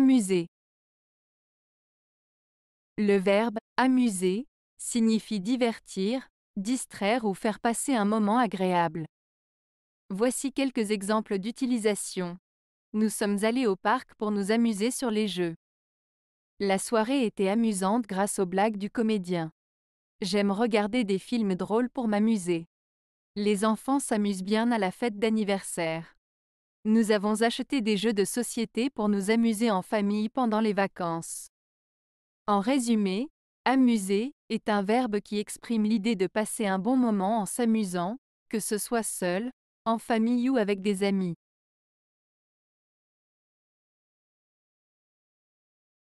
Amuser. Le verbe « amuser » signifie divertir, distraire ou faire passer un moment agréable. Voici quelques exemples d'utilisation. Nous sommes allés au parc pour nous amuser sur les jeux. La soirée était amusante grâce aux blagues du comédien. J'aime regarder des films drôles pour m'amuser. Les enfants s'amusent bien à la fête d'anniversaire. Nous avons acheté des jeux de société pour nous amuser en famille pendant les vacances. En résumé, amuser est un verbe qui exprime l'idée de passer un bon moment en s'amusant, que ce soit seul, en famille ou avec des amis.